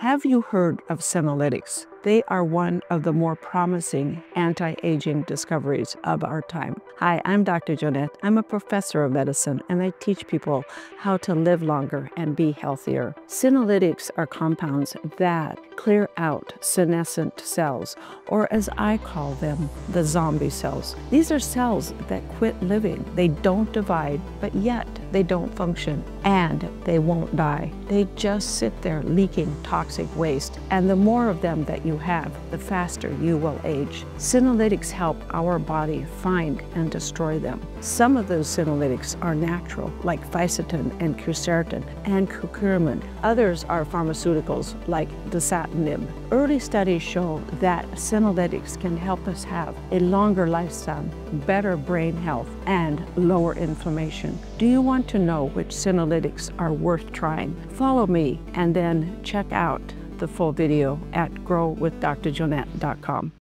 Have you heard of senolytics? They are one of the more promising anti-aging discoveries of our time. Hi, I'm Dr. Joanette. I'm a professor of medicine, and I teach people how to live longer and be healthier. Senolytics are compounds that clear out senescent cells, or as I call them, the zombie cells. These are cells that quit living. They don't divide, but yet they don't function, and they won't die. They just sit there leaking toxic waste, and the more of them that you have, the faster you will age. Senolytics help our body find and destroy them. Some of those senolytics are natural, like fisetin and quercetin and curcumin. Others are pharmaceuticals, like dasatinib. Early studies show that senolytics can help us have a longer lifespan, better brain health, and lower inflammation. Do you want to know which senolytics are worth trying? Follow me and then check out the full video at growwithdrjoanette.com.